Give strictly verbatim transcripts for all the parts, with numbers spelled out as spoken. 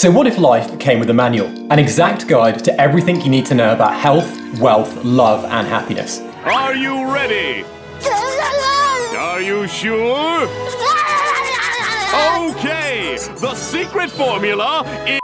So what if life came with a manual? An exact guide to everything you need to know about health, wealth, love, and happiness. Are you ready? Are you sure? Okay, the secret formula is...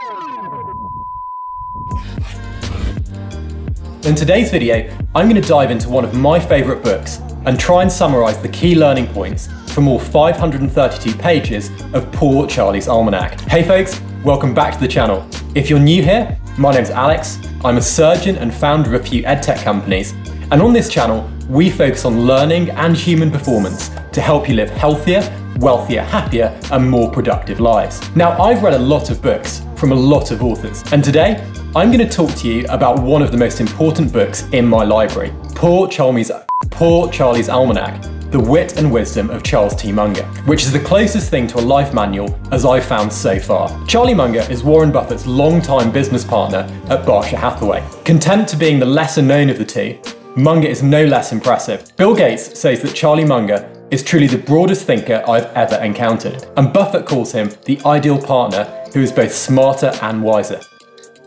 In today's video, I'm going to dive into one of my favourite books and try and summarise the key learning points from all five hundred thirty-two pages of Poor Charlie's Almanac. Hey folks, welcome back to the channel. If you're new here, my name's Alex, I'm a surgeon and founder of a few edtech companies, and on this channel we focus on learning and human performance to help you live healthier, wealthier, happier and more productive lives. Now I've read a lot of books from a lot of authors, and today I'm going to talk to you about one of the most important books in my library, Poor Charlie's, Poor Charlie's Almanac, The Wit and Wisdom of Charles T. Munger, which is the closest thing to a life manual as I've found so far. Charlie Munger is Warren Buffett's longtime business partner at Berkshire Hathaway. Content to being the lesser known of the two, Munger is no less impressive. Bill Gates says that Charlie Munger is truly the broadest thinker I've ever encountered, and Buffett calls him the ideal partner who is both smarter and wiser.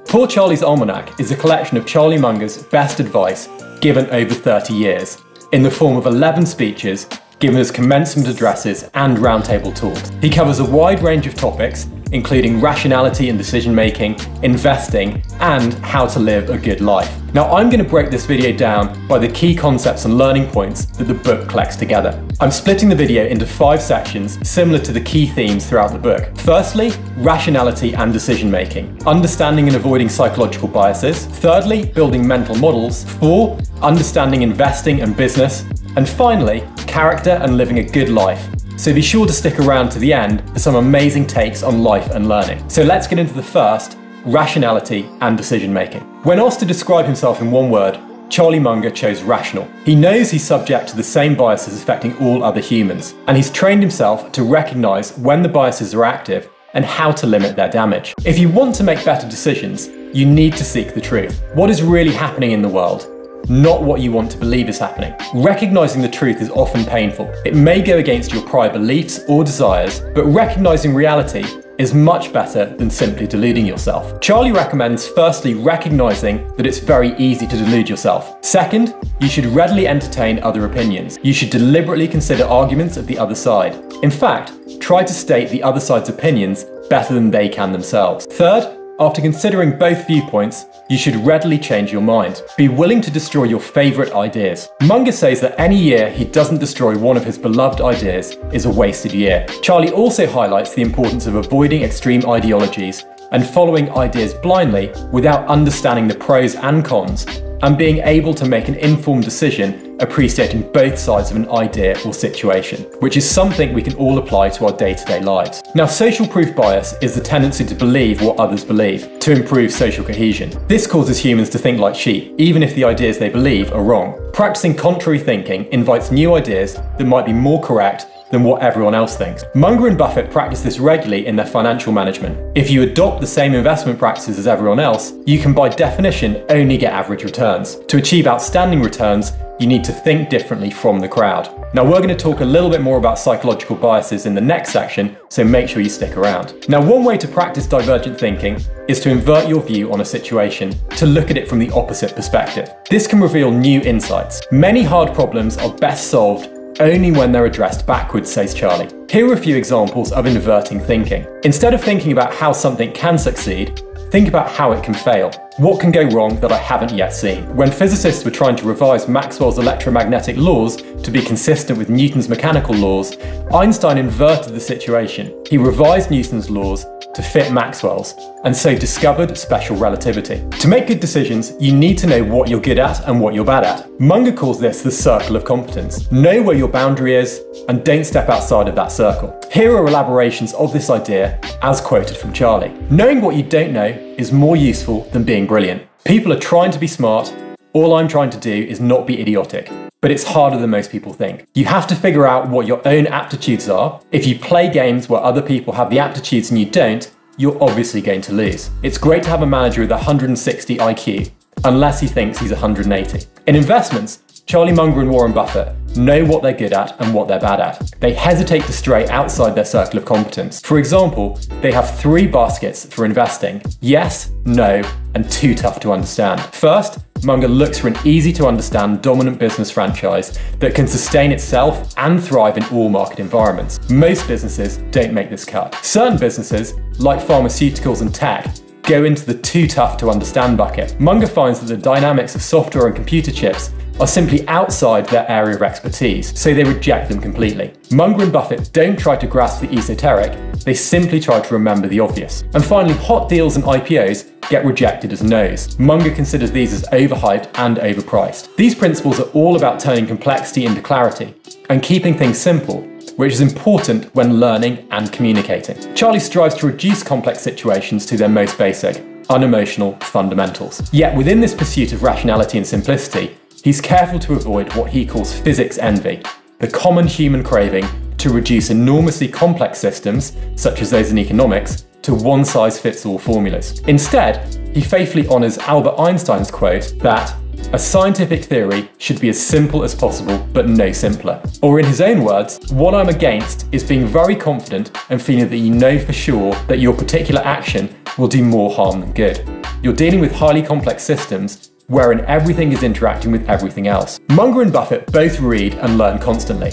Poor Charlie's Almanac is a collection of Charlie Munger's best advice given over thirty years, in the form of eleven speeches given as commencement addresses and roundtable talks. He covers a wide range of topics, including rationality and decision-making, investing, and how to live a good life. Now, I'm going to break this video down by the key concepts and learning points that the book collects together. I'm splitting the video into five sections similar to the key themes throughout the book. Firstly, rationality and decision-making. Understanding and avoiding psychological biases. Thirdly, building mental models. Four, understanding investing and business. And finally, character and living a good life. So be sure to stick around to the end for some amazing takes on life and learning. So let's get into the first, rationality and decision making. When asked to describe himself in one word, Charlie Munger chose rational. He knows he's subject to the same biases affecting all other humans, and he's trained himself to recognize when the biases are active and how to limit their damage. If you want to make better decisions, you need to seek the truth. What is really happening in the world? Not what you want to believe is happening. Recognizing the truth is often painful. It may go against your prior beliefs or desires, but recognizing reality is much better than simply deluding yourself. Charlie recommends firstly recognizing that it's very easy to delude yourself. Second, you should readily entertain other opinions. You should deliberately consider arguments of the other side. In fact, try to state the other side's opinions better than they can themselves. Third, after considering both viewpoints, you should readily change your mind. Be willing to destroy your favourite ideas. Munger says that any year he doesn't destroy one of his beloved ideas is a wasted year. Charlie also highlights the importance of avoiding extreme ideologies and following ideas blindly without understanding the pros and cons, and being able to make an informed decision appreciating both sides of an idea or situation, which is something we can all apply to our day-to-day lives. Now, social proof bias is the tendency to believe what others believe to improve social cohesion. This causes humans to think like sheep, even if the ideas they believe are wrong. Practicing contrary thinking invites new ideas that might be more correct than what everyone else thinks. Munger and Buffett practice this regularly in their financial management. If you adopt the same investment practices as everyone else, you can by definition only get average returns. To achieve outstanding returns, you need to think differently from the crowd. Now we're going to talk a little bit more about psychological biases in the next section, so make sure you stick around. Now one way to practice divergent thinking is to invert your view on a situation to look at it from the opposite perspective. This can reveal new insights. Many hard problems are best solved only when they're addressed backwards, says Charlie. Here are a few examples of inverting thinking. Instead of thinking about how something can succeed, think about how it can fail. What can go wrong that I haven't yet seen? When physicists were trying to revise Maxwell's electromagnetic laws to be consistent with Newton's mechanical laws, Einstein inverted the situation. He revised Newton's laws to fit Maxwell's, and so discovered special relativity. To make good decisions, you need to know what you're good at and what you're bad at. Munger calls this the circle of competence. Know where your boundary is, and don't step outside of that circle. Here are elaborations of this idea, as quoted from Charlie. Knowing what you don't know is more useful than being brilliant. People are trying to be smart. All I'm trying to do is not be idiotic. But it's harder than most people think. You have to figure out what your own aptitudes are. If you play games where other people have the aptitudes and you don't, you're obviously going to lose. It's great to have a manager with one hundred sixty I Q, unless he thinks he's one hundred eighty. In investments, Charlie Munger and Warren Buffett know what they're good at and what they're bad at. They hesitate to stray outside their circle of competence. For example, they have three baskets for investing: yes, no, and too tough to understand. First, Munger looks for an easy-to-understand dominant business franchise that can sustain itself and thrive in all market environments. Most businesses don't make this cut. Certain businesses, like pharmaceuticals and tech, go into the too-tough-to-understand bucket. Munger finds that the dynamics of software and computer chips are simply outside their area of expertise, so they reject them completely. Munger and Buffett don't try to grasp the esoteric, they simply try to remember the obvious. And finally, hot deals and I P Os get rejected as no's. Munger considers these as overhyped and overpriced. These principles are all about turning complexity into clarity and keeping things simple, which is important when learning and communicating. Charlie strives to reduce complex situations to their most basic, unemotional fundamentals. Yet within this pursuit of rationality and simplicity, he's careful to avoid what he calls physics envy, the common human craving to reduce enormously complex systems, such as those in economics, to one-size-fits-all formulas. Instead, he faithfully honors Albert Einstein's quote that a scientific theory should be as simple as possible, but no simpler. Or in his own words, what I'm against is being very confident and feeling that you know for sure that your particular action will do more harm than good. You're dealing with highly complex systems wherein everything is interacting with everything else. Munger and Buffett both read and learn constantly.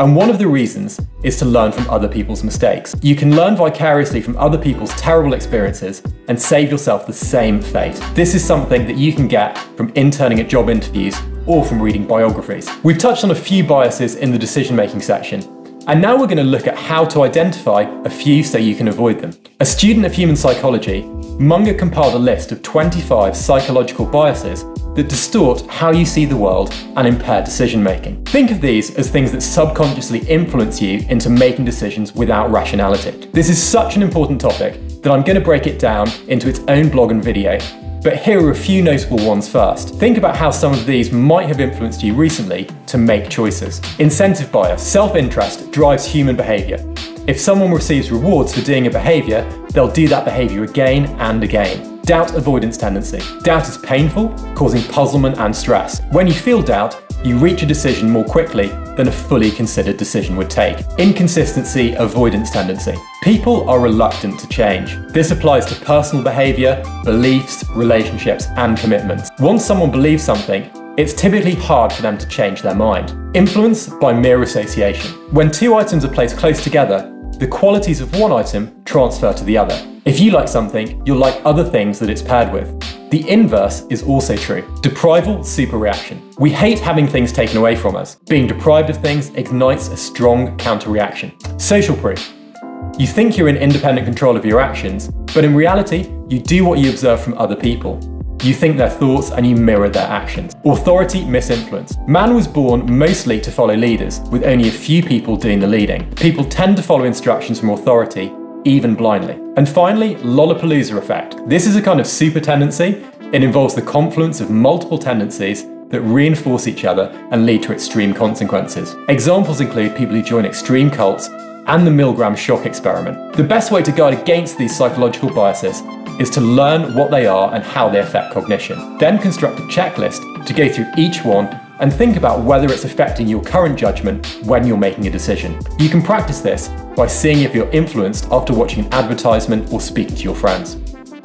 And one of the reasons is to learn from other people's mistakes. You can learn vicariously from other people's terrible experiences and save yourself the same fate. This is something that you can get from interning at job interviews or from reading biographies. We've touched on a few biases in the decision-making section, and now we're going to look at how to identify a few so you can avoid them. A student of human psychology, Munger compiled a list of twenty-five psychological biases that distort how you see the world and impair decision-making. Think of these as things that subconsciously influence you into making decisions without rationality. This is such an important topic that I'm going to break it down into its own blog and video, but here are a few notable ones first. Think about how some of these might have influenced you recently to make choices. Incentive bias. Self-interest drives human behavior. If someone receives rewards for doing a behavior, they'll do that behavior again and again. Doubt avoidance tendency. Doubt is painful, causing puzzlement and stress. When you feel doubt, you reach a decision more quickly than a fully considered decision would take. Inconsistency avoidance tendency. People are reluctant to change. This applies to personal behavior, beliefs, relationships, and commitments. Once someone believes something, it's typically hard for them to change their mind. Influence by mere association. When two items are placed close together, the qualities of one item transfer to the other. If you like something, you'll like other things that it's paired with. The inverse is also true. Deprival superreaction. We hate having things taken away from us. Being deprived of things ignites a strong counterreaction. Social proof. You think you're in independent control of your actions, but in reality, you do what you observe from other people. You think their thoughts and you mirror their actions. Authority misinfluence. Man was born mostly to follow leaders, with only a few people doing the leading. People tend to follow instructions from authority, even blindly. And finally, Lollapalooza effect. This is a kind of super tendency. It involves the confluence of multiple tendencies that reinforce each other and lead to extreme consequences. Examples include people who join extreme cults and the Milgram Shock Experiment. The best way to guard against these psychological biases is to learn what they are and how they affect cognition. Then construct a checklist to go through each one and think about whether it's affecting your current judgment when you're making a decision. You can practice this by seeing if you're influenced after watching an advertisement or speaking to your friends.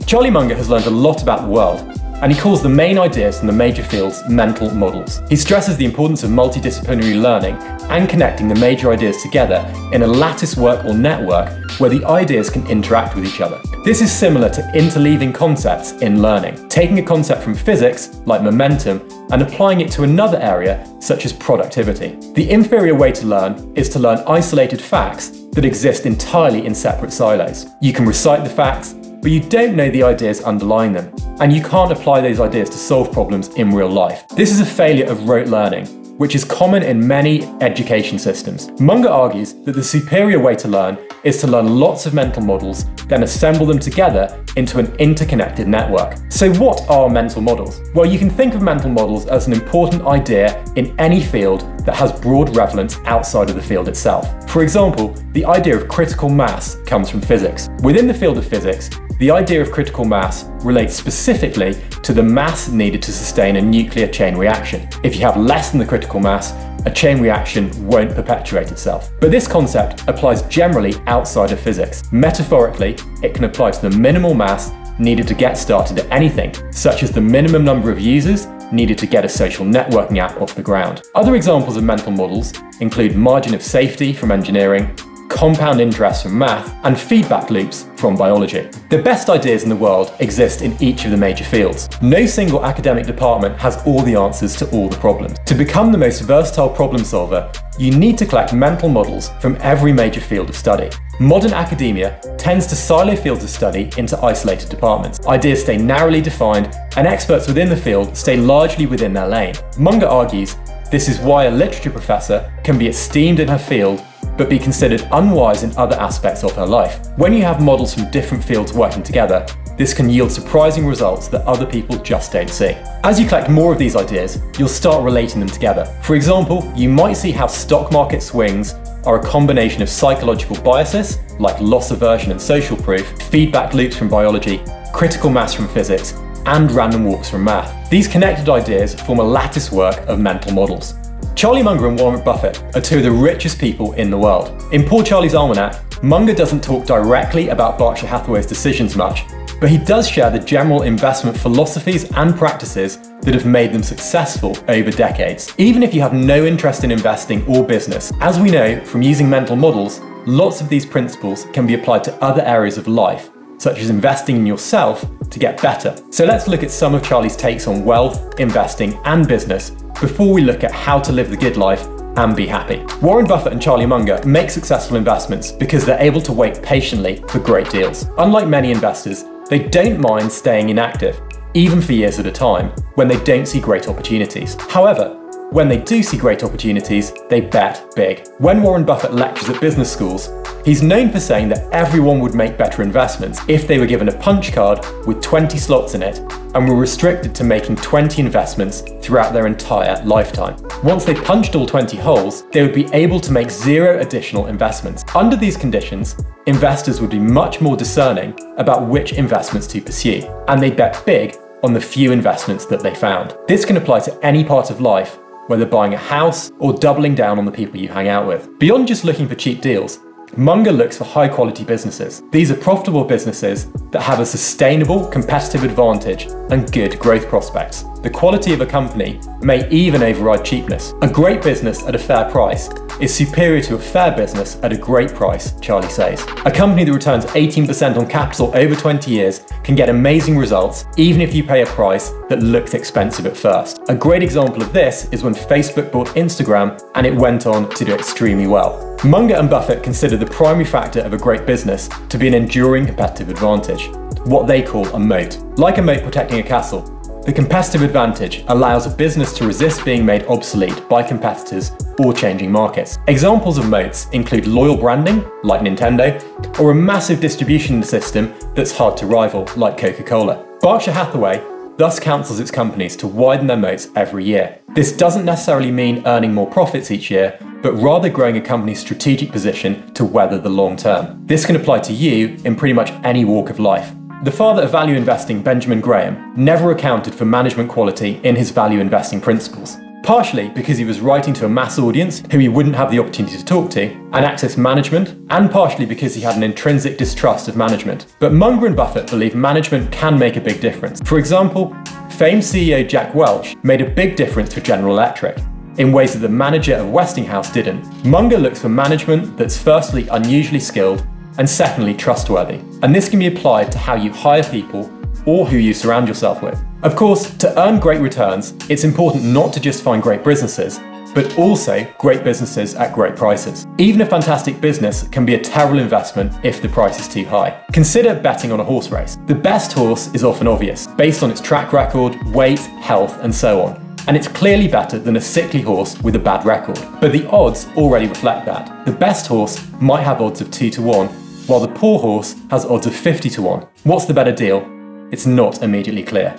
Charlie Munger has learned a lot about the world, and he calls the main ideas from the major fields mental models. He stresses the importance of multidisciplinary learning and connecting the major ideas together in a lattice work or network where the ideas can interact with each other. This is similar to interleaving concepts in learning, taking a concept from physics, like momentum, and applying it to another area, such as productivity. The inferior way to learn is to learn isolated facts that exist entirely in separate silos. You can recite the facts, but you don't know the ideas underlying them, and you can't apply those ideas to solve problems in real life. This is a failure of rote learning, which is common in many education systems. Munger argues that the superior way to learn is to learn lots of mental models, then assemble them together into an interconnected network. So what are mental models? Well, you can think of mental models as an important idea in any field that has broad relevance outside of the field itself. For example, the idea of critical mass comes from physics. Within the field of physics, The idea of critical mass relates specifically to the mass needed to sustain a nuclear chain reaction. If you have less than the critical mass, a chain reaction won't perpetuate itself. But this concept applies generally outside of physics. Metaphorically, it can apply to the minimal mass needed to get started at anything, such as the minimum number of users needed to get a social networking app off the ground. Other examples of mental models include margin of safety from engineering, compound interest from math, and feedback loops from biology. The best ideas in the world exist in each of the major fields. No single academic department has all the answers to all the problems. To become the most versatile problem solver, you need to collect mental models from every major field of study. Modern academia tends to silo fields of study into isolated departments. Ideas stay narrowly defined, and experts within the field stay largely within their lane. Munger argues this is why a literature professor can be esteemed in her field but be considered unwise in other aspects of her life. When you have models from different fields working together, this can yield surprising results that other people just don't see. As you collect more of these ideas, you'll start relating them together. For example, you might see how stock market swings are a combination of psychological biases, like loss aversion and social proof, feedback loops from biology, critical mass from physics, and random walks from math. These connected ideas form a lattice work of mental models. Charlie Munger and Warren Buffett are two of the richest people in the world. In Poor Charlie's Almanac, Munger doesn't talk directly about Berkshire Hathaway's decisions much, but he does share the general investment philosophies and practices that have made them successful over decades. Even if you have no interest in investing or business, as we know from using mental models, lots of these principles can be applied to other areas of life, such as investing in yourself to get better. So let's look at some of Charlie's takes on wealth, investing, and business before we look at how to live the good life and be happy. Warren Buffett and Charlie Munger make successful investments because they're able to wait patiently for great deals. Unlike many investors, they don't mind staying inactive, even for years at a time, when they don't see great opportunities. However, when they do see great opportunities, they bet big. When Warren Buffett lectures at business schools, he's known for saying that everyone would make better investments if they were given a punch card with twenty slots in it and were restricted to making twenty investments throughout their entire lifetime. Once they punched all twenty holes, they would be able to make zero additional investments. Under these conditions, investors would be much more discerning about which investments to pursue, and they'd bet big on the few investments that they found. This can apply to any part of life, whether buying a house or doubling down on the people you hang out with. Beyond just looking for cheap deals, Munger looks for high-quality businesses. These are profitable businesses that have a sustainable competitive advantage and good growth prospects. The quality of a company may even override cheapness. A great business at a fair price is superior to a fair business at a great price, Charlie says. A company that returns eighteen percent on capital over twenty years can get amazing results even if you pay a price that looks expensive at first. A great example of this is when Facebook bought Instagram, and it went on to do extremely well. Munger and Buffett consider the primary factor of a great business to be an enduring competitive advantage, what they call a moat. Like a moat protecting a castle, the competitive advantage allows a business to resist being made obsolete by competitors or changing markets. Examples of moats include loyal branding, like Nintendo, or a massive distribution system that's hard to rival, like Coca-Cola. Berkshire Hathaway thus counsels its companies to widen their moats every year. This doesn't necessarily mean earning more profits each year, but rather growing a company's strategic position to weather the long term. This can apply to you in pretty much any walk of life. The father of value investing, Benjamin Graham, never accounted for management quality in his value investing principles, partially because he was writing to a mass audience who he wouldn't have the opportunity to talk to and access management, and partially because he had an intrinsic distrust of management. But Munger and Buffett believe management can make a big difference. For example, famed C E O Jack Welch made a big difference for General Electric in ways that the manager of Westinghouse didn't. Munger looks for management that's firstly unusually skilled and secondly trustworthy, and this can be applied to how you hire people or who you surround yourself with. Of course, to earn great returns, it's important not to just find great businesses, but also great businesses at great prices. Even a fantastic business can be a terrible investment if the price is too high. Consider betting on a horse race. The best horse is often obvious, based on its track record, weight, health, and so on. And it's clearly better than a sickly horse with a bad record. But the odds already reflect that. The best horse might have odds of two to one, while the poor horse has odds of fifty to one. What's the better deal? It's not immediately clear.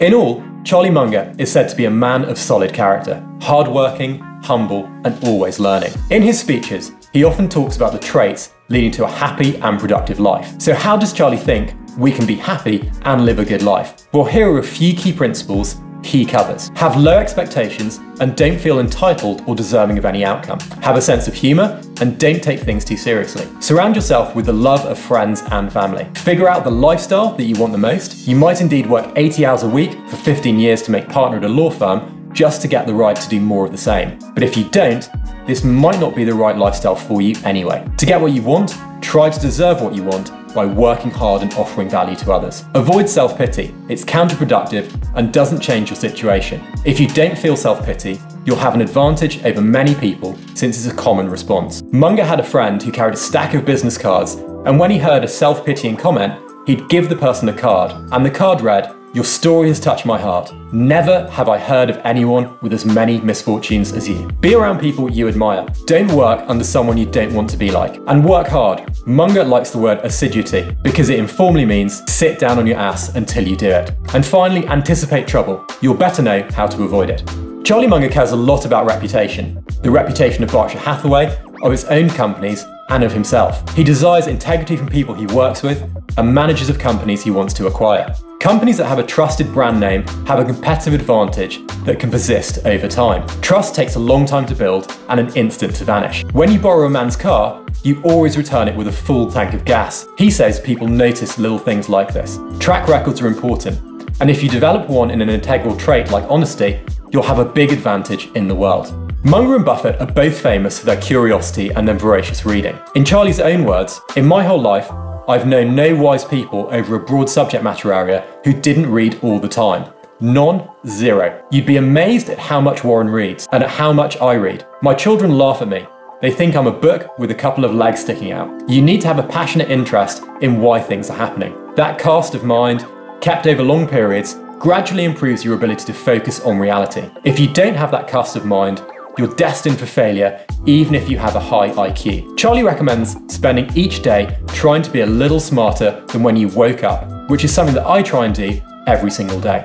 In all, Charlie Munger is said to be a man of solid character, hardworking, humble, and always learning. In his speeches, he often talks about the traits leading to a happy and productive life. So how does Charlie think we can be happy and live a good life. Well, here are a few key principles he covers. Have low expectations and don't feel entitled or deserving of any outcome. Have a sense of humor and don't take things too seriously. Surround yourself with the love of friends and family. Figure out the lifestyle that you want the most. You might indeed work eighty hours a week for fifteen years to make partner at a law firm just to get the right to do more of the same. But if you don't, this might not be the right lifestyle for you anyway. To get what you want, try to deserve what you want by working hard and offering value to others. Avoid self-pity. It's counterproductive and doesn't change your situation. If you don't feel self-pity, you'll have an advantage over many people since it's a common response. Munger had a friend who carried a stack of business cards, and when he heard a self-pitying comment, he'd give the person a card, and the card read, "Your story has touched my heart. Never have I heard of anyone with as many misfortunes as you." Be around people you admire. Don't work under someone you don't want to be like. And work hard. Munger likes the word assiduity because it informally means sit down on your ass until you do it. And finally, anticipate trouble. You'll better know how to avoid it. Charlie Munger cares a lot about reputation, the reputation of Berkshire Hathaway, of his own companies, and of himself. He desires integrity from people he works with and managers of companies he wants to acquire. Companies that have a trusted brand name have a competitive advantage that can persist over time. Trust takes a long time to build and an instant to vanish. When you borrow a man's car, you always return it with a full tank of gas. He says people notice little things like this. Track records are important, and if you develop one in an integral trait like honesty, you'll have a big advantage in the world. Munger and Buffett are both famous for their curiosity and their voracious reading. In Charlie's own words, "In my whole life, I've known no wise people over a broad subject matter area who didn't read all the time. None, zero. You'd be amazed at how much Warren reads and at how much I read. My children laugh at me. They think I'm a book with a couple of legs sticking out." You need to have a passionate interest in why things are happening. That cast of mind, kept over long periods, gradually improves your ability to focus on reality. If you don't have that cast of mind, you're destined for failure, even if you have a high I Q. Charlie recommends spending each day trying to be a little smarter than when you woke up, which is something that I try and do every single day.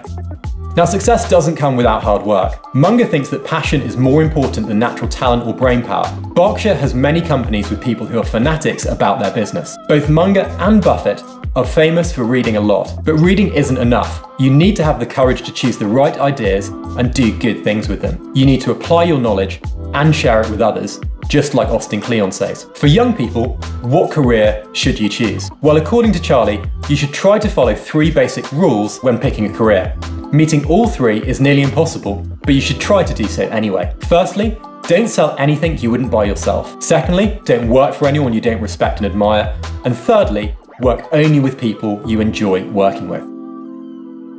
Now, success doesn't come without hard work. Munger thinks that passion is more important than natural talent or brain power. Berkshire has many companies with people who are fanatics about their business. Both Munger and Buffett are famous for reading a lot, but reading isn't enough. You need to have the courage to choose the right ideas and do good things with them. You need to apply your knowledge and share it with others, just like Austin Kleon says. For young people, what career should you choose? Well, according to Charlie, you should try to follow three basic rules when picking a career. Meeting all three is nearly impossible, but you should try to do so anyway. Firstly, don't sell anything you wouldn't buy yourself. Secondly, don't work for anyone you don't respect and admire. And thirdly, work only with people you enjoy working with.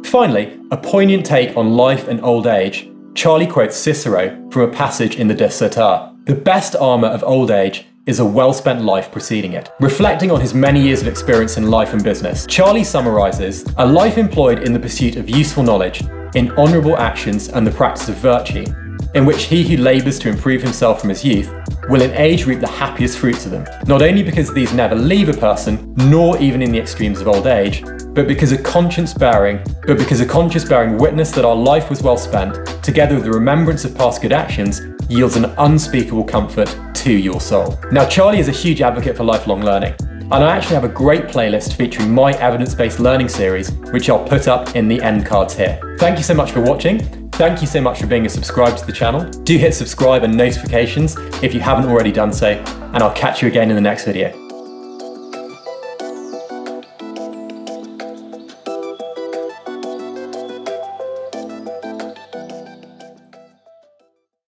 Finally, a poignant take on life and old age, Charlie quotes Cicero from a passage in the De Senectute. "The best armor of old age is a well-spent life preceding it." Reflecting on his many years of experience in life and business, Charlie summarizes, "A life employed in the pursuit of useful knowledge, in honorable actions and the practice of virtue, in which he who labors to improve himself from his youth will in age reap the happiest fruits of them, not only because these never leave a person, nor even in the extremes of old age, but because a conscience bearing, but because a conscience bearing witness that our life was well spent, together with the remembrance of past good actions, yields an unspeakable comfort to your soul." Now, Charlie is a huge advocate for lifelong learning, and I actually have a great playlist featuring my evidence-based learning series, which I'll put up in the end cards here. Thank you so much for watching. Thank you so much for being a subscriber to the channel. Do hit subscribe and notifications if you haven't already done so, and I'll catch you again in the next video.